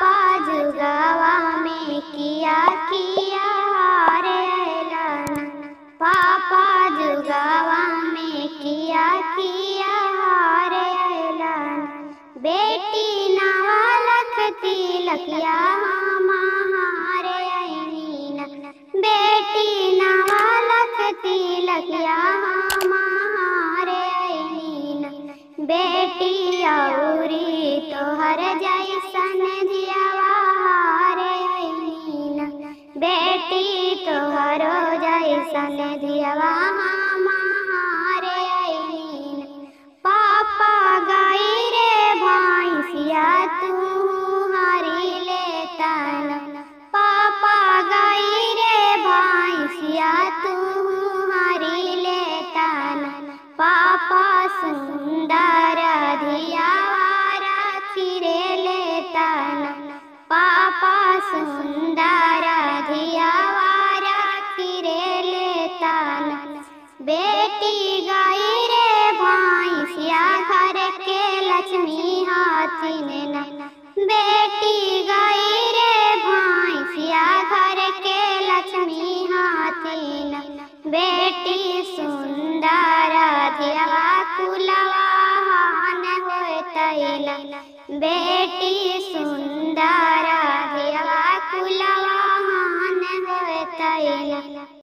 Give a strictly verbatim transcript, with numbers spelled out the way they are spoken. पाजुगावा में किया किया हार ऐलान, पापा जुगावा में किया किया हार ऐलान। बेटी नालक तिलक यहाँ महारे ऐनीना, बेटी नालक तिलक यहाँ महारे ऐनीना। बेटी औरी तोहर जैसन जियावा हारे ऐनीना, बेटी तोहरो जैसन जियावा हमारे ऐनीना। पापा गई रे भैंसिया तू हारी लेता न, पापा गई रे भैंसिया तू हारी लेता न। पापा सुंदर धियावा राखी रे लेता न, पापा सुंदर धियावा राखी रे लेता न। बेटी गई रे भैंसिया घर के लक्ष्मी हाथी ने न, बेटी गई रे भैंसिया घर के लक्ष्मी हाथी न। बेटी सुंदर धियावा कुलवा न होतैला, बे